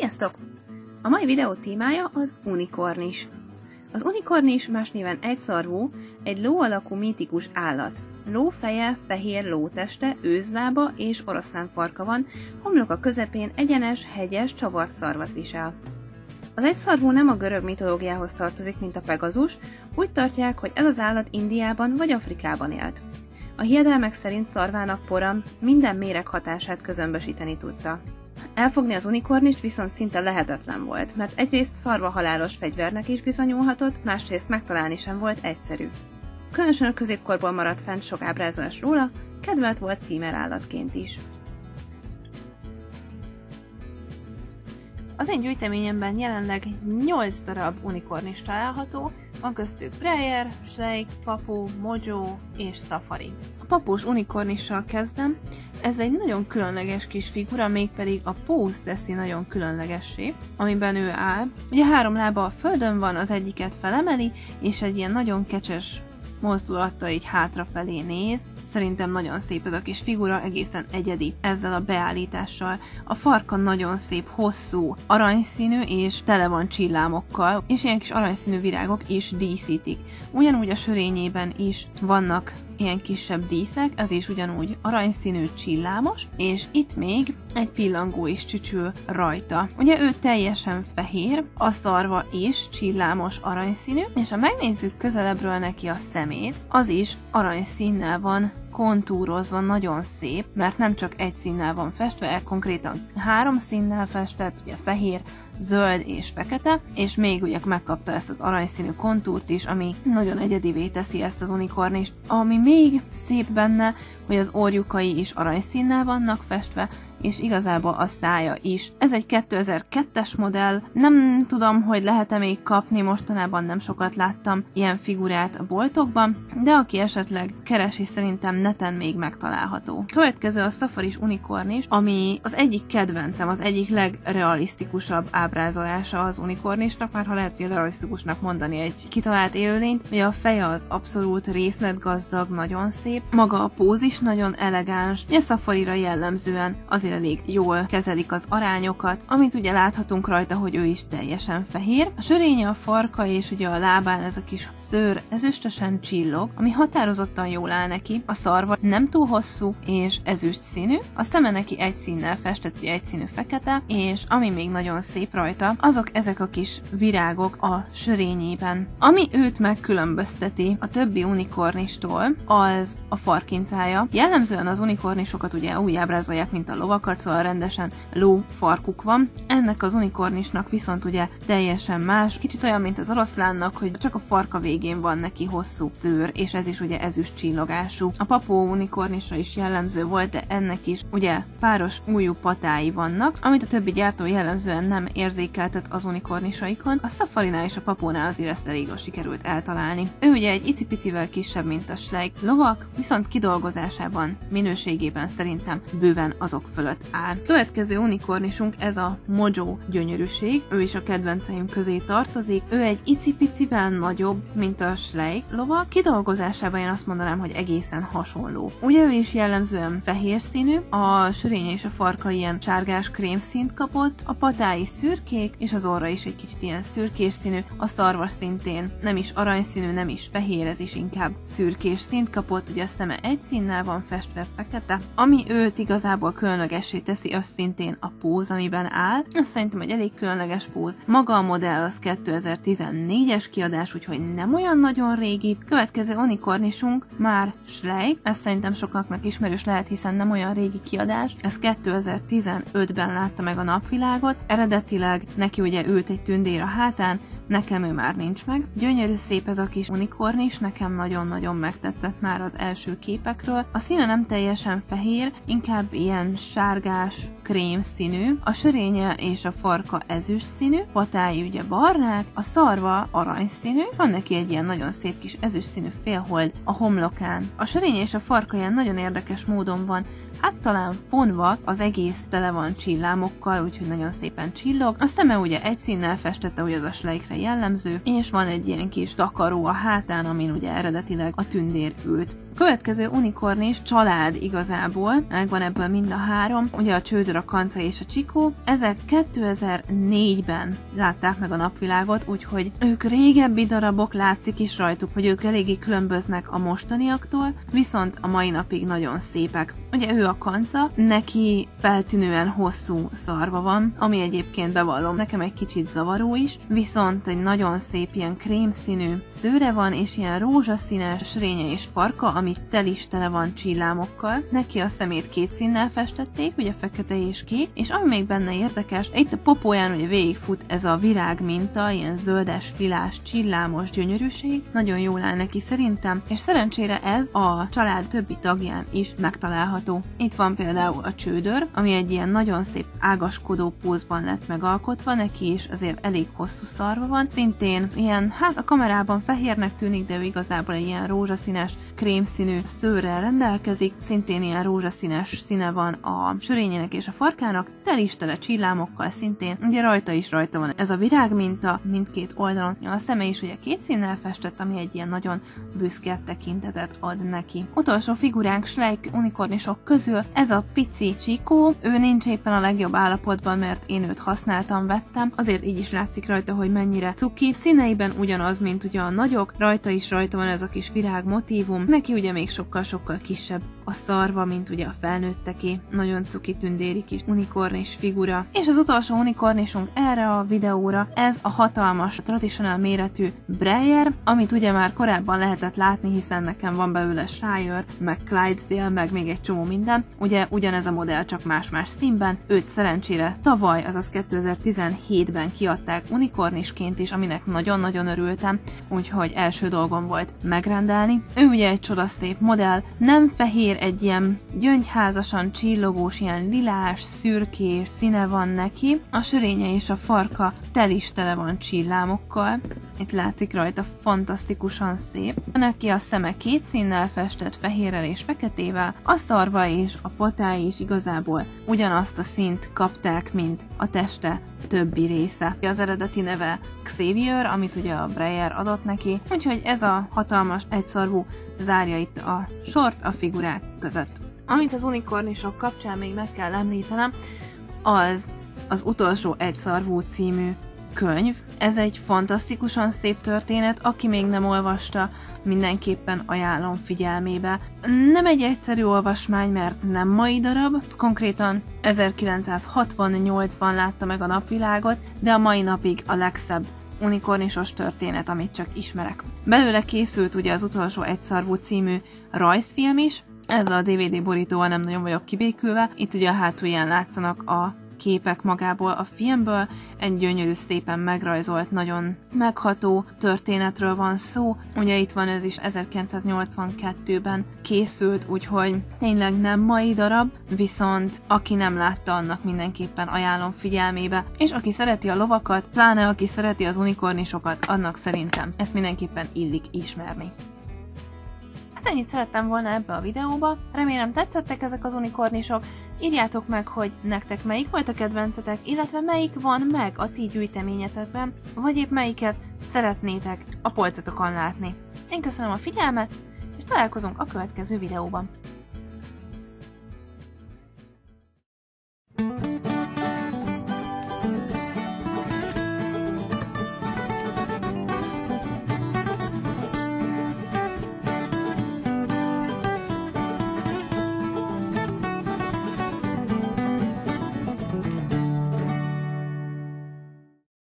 Sziasztok! A mai videó témája az unikornis. Az unikornis más néven egyszarvú, egy ló alakú mítikus állat. Ló feje, fehér ló teste, őzlába és oroszlán farka van, homlok a közepén egyenes, hegyes, csavart szarvat visel. Az egyszarvú nem a görög mitológiához tartozik, mint a pegazus, úgy tartják, hogy ez az állat Indiában vagy Afrikában élt. A hiedelmek szerint szarvának pora minden méreg hatását közömbösíteni tudta. Elfogni az unikornist viszont szinte lehetetlen volt, mert egyrészt szarva halálos fegyvernek is bizonyulhatott, másrészt megtalálni sem volt egyszerű. Különösen a középkorból maradt fent sok ábrázolás róla, kedvelt volt címerállatként is. Az én gyűjteményemben jelenleg 8 darab unikornis található, van köztük Breyer, Schleich, Papo, Mojo és Safari. A papós unikornissal kezdem. Ez egy nagyon különleges kis figura, mégpedig a póz teszi nagyon különlegessé, amiben ő áll. Ugye 3 lába a földön van, az egyiket felemeli, és egy ilyen nagyon kecses mozdulattal így hátrafelé néz. Szerintem nagyon szép ez a kis figura, egészen egyedi ezzel a beállítással. A farka nagyon szép, hosszú, aranyszínű és tele van csillámokkal, és ilyen kis aranyszínű virágok is díszítik. Ugyanúgy a sörényében is vannak ilyen kisebb díszek, ez is ugyanúgy aranyszínű, csillámos, és itt még egy pillangó is csücsül rajta. Ugye ő teljesen fehér, a szarva is csillámos, aranyszínű, és ha megnézzük közelebbről neki a szemét, az is aranyszínnel van kontúrozva, nagyon szép, mert nem csak egy színnel van festve, konkrétan 3 színnel festett, ugye fehér, zöld és fekete, és még ugye megkapta ezt az aranyszínű kontúrt is, ami nagyon egyedivé teszi ezt az unikornist. Ami még szép benne, hogy az orjukai is aranyszínnel vannak festve, és igazából a szája is. Ez egy 2002-es modell, nem tudom, hogy lehet-e még kapni, mostanában nem sokat láttam ilyen figurát a boltokban, de aki esetleg keresi, szerintem neten még megtalálható. Következő a szafaris unikornis, ami az egyik kedvencem, az egyik legrealisztikusabb ábrázolása az unikornisnak, már ha lehet realisztikusnak mondani egy kitalált élőlényt, hogy a feje az abszolút részletgazdag, nagyon szép, maga a póz is nagyon elegáns, a szafarira jellemzően azért elég jól kezelik az arányokat, amit ugye láthatunk rajta, hogy ő is teljesen fehér. A sörénye, a farka és ugye a lábán ez a kis szőr ezüstösen csillog, ami határozottan jól áll neki. A szarva nem túl hosszú és ezüst színű. A szeme neki egy színnel festett, ugye egy színű fekete, és ami még nagyon szép rajta, azok ezek a kis virágok a sörényében. Ami őt megkülönbözteti a többi unikornistól, az a farkincája. Jellemzően az unikornisokat ugye úgy ábrázolják, mint a lovak, szóval rendesen ló farkuk van. Ennek az unikornisnak viszont ugye teljesen más, kicsit olyan, mint az oroszlánnak, hogy csak a farka végén van neki hosszú szőr, és ez is ugye ezüst csillogású. A papó unikornisra is jellemző volt, de ennek is ugye páros ujjú patái vannak, amit a többi gyártó jellemzően nem érzékeltet az unikornisaikon. A szafarinál és a papónál azért ezt elég jól sikerült eltalálni. Ő ugye egy icipicivel kisebb, mint a Schleich lovak, viszont kidolgozásában, minőségében szerintem bőven azok fölött áll. Következő unikornisunk ez a Mojo gyönyörűség, ő is a kedvenceim közé tartozik, ő egy icipicivel nagyobb, mint a Schleich lovak, kidolgozásában én azt mondanám, hogy egészen hasonló. Ugye ő is jellemzően fehér színű, a sörénye és a farka ilyen sárgás krémszínt kapott, a patái szürkék, és az orra is egy kicsit ilyen szürkés színű, a szarva szintén nem is aranyszínű, nem is fehér, ez is inkább szürkés színt kapott, ugye a szeme egy színnel van festve, fekete, ami őt igazából különlegessé teszi, az szintén a póz, amiben áll. Ez szerintem egy elég különleges póz. Maga a modell az 2014-es kiadás, úgyhogy nem olyan nagyon régi. Következő unikornisunk már Schleich. Ez szerintem sokaknak ismerős lehet, hiszen nem olyan régi kiadás. Ez 2015-ben látta meg a napvilágot. Eredetileg neki ugye ült egy tündér a hátán, nekem ő már nincs meg. Gyönyörű szép ez a kis unikornis, nekem nagyon-nagyon megtetszett már az első képekről. A színe nem teljesen fehér, inkább ilyen sárgás, krém színű. A sörénye és a farka ezüst színű, patái ugye barnák, a szarva aranyszínű, van neki egy ilyen nagyon szép kis ezüst színű félhold a homlokán. A sörénye és a farka ilyen nagyon érdekes módon van, hát talán fonva, az egész tele van csillámokkal, úgyhogy nagyon szépen csillog. A szeme ugye egy színnel festette, ugye az a Schleichre jellemző, és van egy ilyen kis takaró a hátán, amin ugye eredetileg a tündér ült. Következő unikornis család igazából, megvan ebből mind a három, ugye a csődör, a kanca és a csikó. Ezek 2004-ben látták meg a napvilágot, úgyhogy ők régebbi darabok, látszik is rajtuk, hogy ők eléggé különböznek a mostaniaktól, viszont a mai napig nagyon szépek. Ugye ő a kanca, neki feltűnően hosszú szarva van, ami egyébként bevallom, nekem egy kicsit zavaró is, viszont egy nagyon szép ilyen krémszínű szőre van, és ilyen rózsaszínes srénye és farka, ami tel is tele van csillámokkal. Neki a szemét két színnel festették, ugye fekete és kék, és ami még benne érdekes, itt a popóján ugye végigfut ez a virág minta, ilyen zöldes, lilás, csillámos gyönyörűség, nagyon jól áll neki szerintem, és szerencsére ez a család többi tagján is megtalálható. Itt van például a csődör, ami egy ilyen nagyon szép ágaskodó pózban lett megalkotva, neki is azért elég hosszú szarva van, szintén ilyen, hát a kamerában fehérnek tűnik, de ő igazából egy ilyen rózsaszínes, krémszínű szőrrel rendelkezik, szintén ilyen rózsaszínes színe van a sörényének és a farkának, tele csillámokkal szintén, ugye rajta van ez a virág minta mindkét oldalon, a szeme is ugye két színnel festett, ami egy ilyen nagyon büszke tekintetet ad neki. Utolsó figuránk Schleich unikornisok közül ez a pici csikó, ő nincs éppen a legjobb állapotban, mert én őt használtam, vettem, azért így is látszik rajta, hogy mennyire cuki, színeiben ugyanaz, mint ugye a nagyok, rajta van ez a kis virág motívum, neki ugye még sokkal-sokkal kisebb a szarva, mint ugye a felnőtteké, nagyon cuki tündéri kis unikornis figura. És az utolsó unikornisunk erre a videóra, ez a hatalmas, traditional méretű Breyer, amit ugye már korábban lehetett látni, hiszen nekem van belőle Shire, meg Clydesdale, meg még egy csomó minden, ugye ugyanez a modell, csak más-más színben, őt szerencsére tavaly, azaz 2017-ben kiadták unikornisként is, aminek nagyon-nagyon örültem, úgyhogy első dolgom volt megrendelni. Ő ugye egy csodaszép modell, nem fehér, egy ilyen gyöngyházasan csillogós, ilyen lilás, szürkés színe van neki, a sörénye és a farka tele van csillámokkal, itt látszik rajta, fantasztikusan szép. Neki a szeme két színnel festett, fehérrel és feketével, a szarva és a potái is igazából ugyanazt a színt kapták, mint a teste többi része. Az eredeti neve Xavier, amit ugye a Breyer adott neki, úgyhogy ez a hatalmas egyszarvú zárja itt a sort a figurák között. Amit az unikornisok kapcsán még meg kell említenem, az utolsó egyszarvú című könyv. Ez egy fantasztikusan szép történet, aki még nem olvasta, mindenképpen ajánlom figyelmébe. Nem egy egyszerű olvasmány, mert nem mai darab, konkrétan 1968-ban látta meg a napvilágot, de a mai napig a legszebb unikornisos történet, amit csak ismerek. Belőle készült ugye az utolsó egyszarvú című rajzfilm is, ez a DVD borítóval nem nagyon vagyok kibékülve, itt ugye a hátulján látszanak a képek magából a filmből, egy gyönyörű, szépen megrajzolt, nagyon megható történetről van szó, ugye itt van ez is 1982-ben készült, úgyhogy tényleg nem mai darab, viszont aki nem látta, annak mindenképpen ajánlom figyelmébe, és aki szereti a lovakat, pláne aki szereti az unikornisokat, annak szerintem ezt mindenképpen illik ismerni. Hát ennyit szerettem volna ebbe a videóba, remélem tetszettek ezek az unikornisok, írjátok meg, hogy nektek melyik volt a kedvencetek, illetve melyik van meg a ti gyűjteményetekben, vagy épp melyiket szeretnétek a polcotokon látni. Én köszönöm a figyelmet, és találkozunk a következő videóban.